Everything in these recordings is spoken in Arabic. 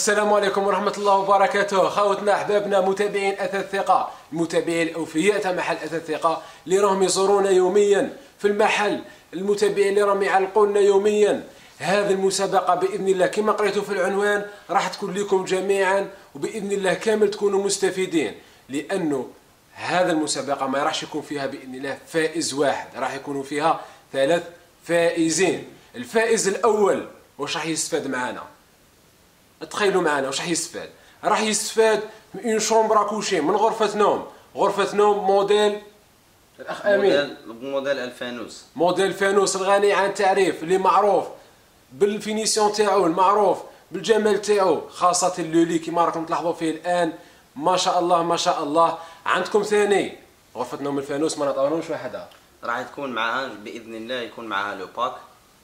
السلام عليكم ورحمة الله وبركاته. خوتنا أحبابنا متابعين أثاث الثقة، المتابعين الأوفياء تاع محل أثاث الثقة اللي راهم يزورونا يوميا في المحل، المتابعين اللي راهم يعلقونا يوميا. هذه المسابقة بإذن الله كما قريتوا في العنوان راح تكون لكم جميعا، وبإذن الله كامل تكونوا مستفيدين، لأنه هذه المسابقة ما راحش يكون فيها بإذن الله فائز واحد، راح يكونوا فيها 3 فائزين. الفائز الأول واش راح يستفاد معنا؟ تخيلوا معنا واش راح يستفاد. راح يستفاد من اون شومبر كوشي، من غرفة نوم، غرفة نوم موديل الأخ أمين، موديل الفانوس، موديل فانوس الغني عن التعريف، اللي معروف بالفينيسيون تاعو، المعروف بالجمال تاعو، خاصة لولي كما راكم تلاحظوا فيه الآن، ما شاء الله ما شاء الله. عندكم ثاني غرفة نوم الفانوس، ما نعطاولهمش وحدها، راح تكون معها بإذن الله، يكون معها لو باك،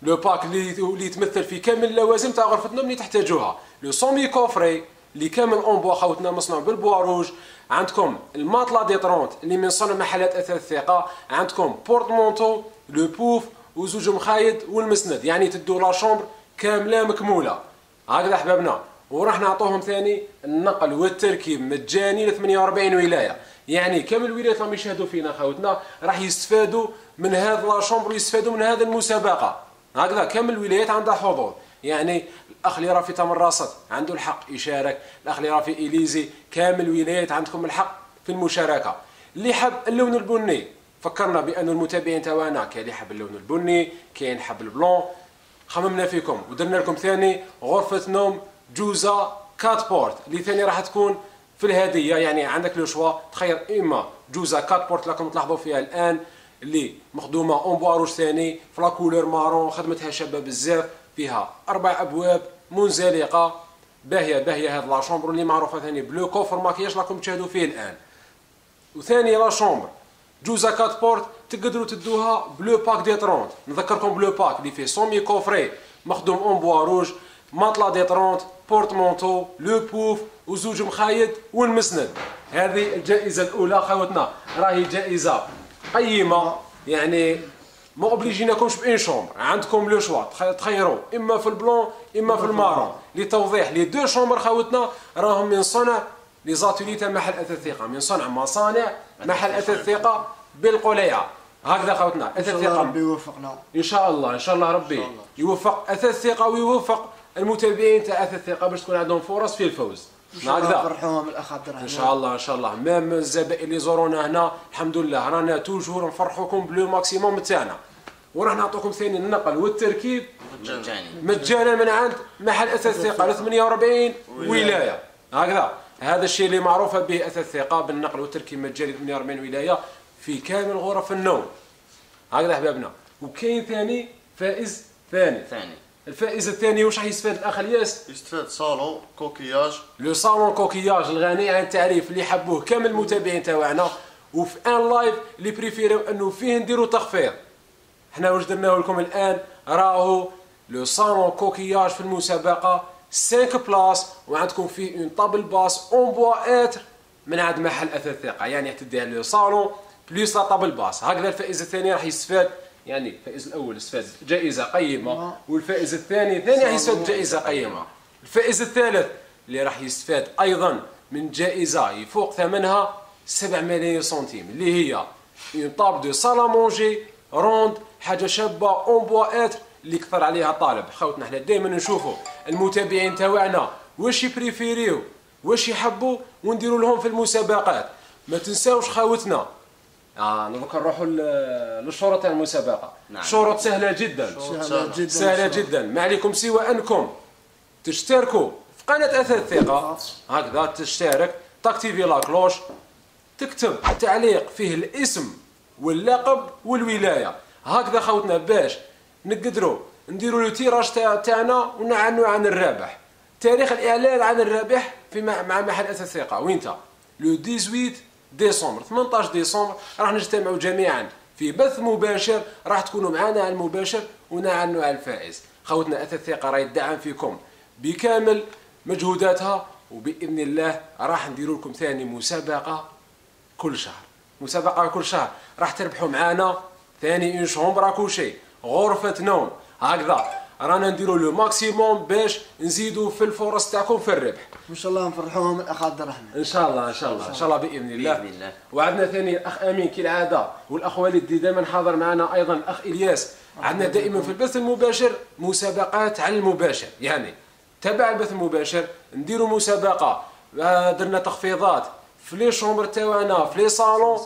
لو باك اللي يتمثل في كامل اللوازم تاع غرفة النوم اللي تحتاجوها، لو سومي كوفري اللي كامل اونبوا خوتنا مصنوع بالبوا روج. عندكم الماطلا دي طرونت اللي من صنع محلات أثاث الثقة. عندكم بورتمونتو، لو بوف وزوج مخايد والمسند، يعني تدو لا شومبر كامله مكموله هكذا احبابنا. وراح نعطوهم ثاني النقل والتركيب مجاني ل 48 ولايه، يعني كامل الولايات راهم يشاهدوا فينا خوتنا، راح يستفادوا من هذا لا شومبر ويستفادوا من هذه المسابقه هكذا. كامل الولايات عندها حضور، يعني الاخ اللي راه في تمرست عنده الحق يشارك، الاخ اللي راه في اليزي، كامل الولايات عندكم الحق في المشاركه. اللي حب اللون البني، فكرنا بأن المتابعين تاعنا كاين اللي حب اللون البني، كاين حب البلون، خممنا فيكم ودرنا لكم ثاني غرفه نوم جوزه كاتبورت اللي ثاني راح تكون في الهديه، يعني عندك لو شوا تخير اما جوزه كاتبورت راكم تلاحظوا فيها الان اللي مخدومه اون بواروج ثاني في لا كولور مارون، خدمتها شابه بزاف، فيها 4 ابواب منزلقه باهيه باهيه هذه لا شومبر اللي معروفه ثاني بلو كوفر ماكياج راكم تشاهدوا فيه الان. وثاني لا شومبر جوزا كات بورت تقدروا تدوها بلو باك دي طرونت، نذكركم بلو باك اللي فيه سومي كوفري مخدوم اون بوا روج، ماطلا دي طرونت، بورتمونتو، لو بوف وزوج مخايد والمسند. هذه الجائزه الاولى خوتنا، راهي جائزه قيمه، يعني ما اوبليجيناكمش بان شومبر، عندكم لو شوا تخيروا اما في البلون اما في المارون. لتوضيح لي دو شومبر خوتنا راهم من صنع لي زاتولي تاع محل أثاث الثقة، من صنع مصانع محل أثاث الثقة بالقليعة هكذا خوتنا. أثاث الثقة ربي يوفقنا إن شاء الله، إن شاء الله ربي يوفق أثاث الثقة ويوفق المتابعين تاع أثاث الثقة باش تكون عندهم فرص في الفوز هكذا. نفرحوهم الأخ عبد الرحمن إن شاء الله إن شاء الله. مام الزبائن اللي زورونا هنا الحمد لله رانا توجور نفرحوكم بلو ماكسيموم تاعنا. وراح نعطوكم ثاني النقل والتركيب مجانا من عند محل أثاث الثقة ل 48 ولاية هكذا. هذا الشيء اللي معروفه به أثاث الثقة بالنقل والتركيب مجاني 48 ولايه في كامل غرف النوم هكذا احبابنا. وكاين ثاني فائز ثاني. الفائز الثاني واش راح يستفاد الاخ الياس؟ يستفاد صالون كوكياج، لو صالون كوكياج الغني عن التعريف اللي حبوه كامل المتابعين تاعنا، وفي ان لايف اللي بريفيريو انه فيه نديروا تخفيض. حنا واش درناه لكم الان، راهو لو صالون كوكياج في المسابقه 5 بلاص، وعندكم فيه اون طابل باس اون بوا اتر من عند محل أثاث الثقة، يعني تديها لو صالون بليس لا طابل باس هكذا. الفائز الثاني راح يستفاد، يعني الفائز الاول استفاد جائزه قيمه، والفائز الثاني راح يستفاد جائزه قيمه. الفائز الثالث اللي راح يستفاد ايضا من جائزه يفوق ثمنها 7 ملايين سنتيم، اللي هي اون طابل دو صالا مونجي روند، حاجه شابه اون بوا اتر اللي كثر عليها طالب. خوتنا حنا دائما نشوفوا المتابعين تاعنا واش يبريفيريو واش يحبوا ونديروا لهم في المسابقات. ما تنساوش خوتنا دوكا نروحوا للشروط تاع المسابقه. نعم. شروط سهله جدا، سهله جدا. ما عليكم سوى انكم تشتركوا في قناه أثاث الثقة هكذا، تشترك، تاكتيفي لا كلوش، تكتب تعليق فيه الاسم واللقب والولايه هكذا خوتنا، باش نقدروا نديروا لو تيراج تاعنا ونعلنوا عن الرابح. تاريخ الاعلان عن الرابح في مع محل أثاث الثقة وينتا لو 18 ديسمبر، 18 ديسمبر راح نجتمعوا جميعا في بث مباشر، راح تكونوا معنا على المباشر ونعلنوا على الفائز. خوتنا أثاث الثقة راهي تدعم فيكم بكامل مجهوداتها، وباذن الله راح نديروا لكم ثاني مسابقه كل شهر، مسابقه كل شهر راح تربحوا معنا ثاني اون شومبر اكوشي، غرفة نوم هكذا. رانا نديروا لو ماكسيموم باش نزيدوا في الفرص تاعكم في الربح. ان شاء الله نفرحوهم الاخ عبد الرحمن. ان شاء الله ان شاء الله ان شاء الله باذن الله. باذن الله. وعندنا ثاني الاخ امين كالعاده، والاخ وليد دائما حاضر معنا، ايضا الاخ الياس. عندنا دائما في البث المباشر مسابقات على المباشر، يعني تبع البث المباشر نديروا مسابقه، درنا تخفيضات في لي شومبر تاعنا في لي صالون،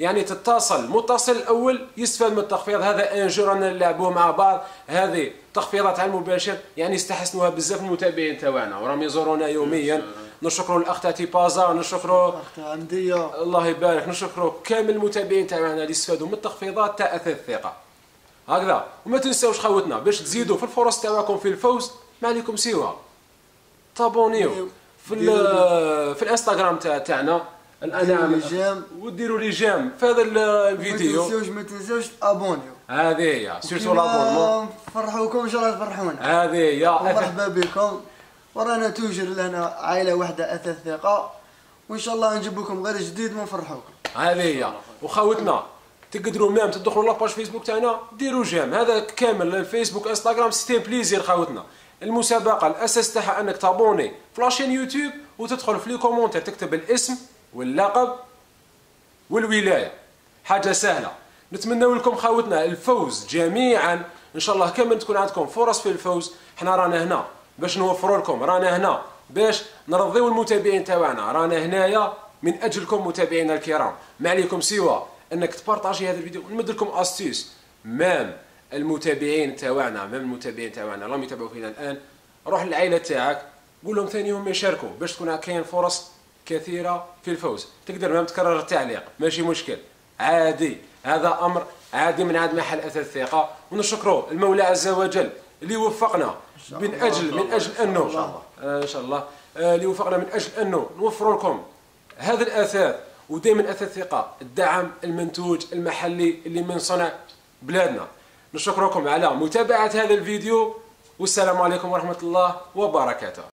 يعني تتصل متصل الاول يستفاد من التخفيض. هذا ان جو رانا نلعبوه مع بعض، هذه تخفيضات على المباشر يعني استحسنوها بزاف المتابعين تاعنا وراهم يزورونا يوميا. نشكروا الاخ تاعتي بازا، نشكروا اخت عندية الله يبارك، نشكروا كامل المتابعين تاعنا اللي استفادوا من التخفيضات تاع اثاث الثقة هكذا. وما تنساوش خوتنا باش تزيدوا في الفرص تاعكم في الفوز، ما عليكم سوا تابونيو في الانستغرام تاعنا الانام وديروا لي جيم في هذا الفيديو. ما تنساوش ابونيو، هذه هي سيرتو لابونمون، فرحوكم ان شاء الله تفرحونا. هذه هي مرحبا بكم، ورانا توجر لنا عائله واحده اثاث ثقه، وان شاء الله نجيب لكم غير جديد ونفرحوكم. هذه هي. وخوتنا تقدروا مام تدخلوا لاباج فيسبوك تاعنا، ديروا جيم هذا كامل الفيسبوك انستغرام سيتي بليزير. خوتنا المسابقه الاساس تاعها انك تابوني في لاشين يوتيوب وتدخل في لي كومونتير تكتب الاسم واللقب والولايه، حاجه سهله. نتمنوا لكم خاوتنا الفوز جميعا ان شاء الله، كامل تكون عندكم فرص في الفوز. حنا رانا هنا باش نوفروا لكم، رانا هنا باش نرضيو المتابعين تاعنا، رانا هنايا من اجلكم متابعينا الكرام. ما عليكم سوى انك تبارطاجي هذا الفيديو ونمد لكم استيس مام المتابعين تاعنا، مام المتابعين تاعنا راهم يتابعوا فينا الان. روح للعائله تاعك قول لهم ثاني هم يشاركوا باش تكون كاين فرص كثيرة في الفوز. تقدر ما تكرر التعليق ماشي مشكل عادي، هذا أمر عادي من عاد محل أثاث الثقة. ونشكره المولى عز وجل اللي وفقنا من أجل أنه نوفر لكم هذا الأثاث. ودائما أثاث الثقة الدعم المنتوج المحلي اللي من صنع بلادنا. نشكركم على متابعة هذا الفيديو، والسلام عليكم ورحمة الله وبركاته.